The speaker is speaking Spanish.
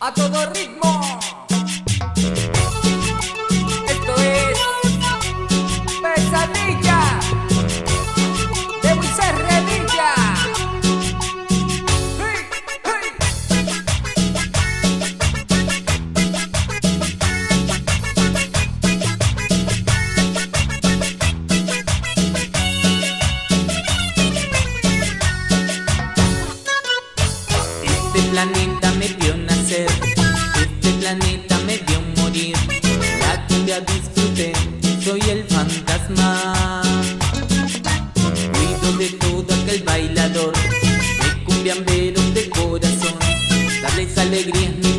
A todo ritmo. Esto es Pesadilla de Moisés Revilla. Hey, hey. Este planeta me dio nacer, este planeta me dio morir. La cumbia disfruté, soy el fantasma. Cuido de todo aquel bailador, de cumbiamberos de corazón, darles alegrías.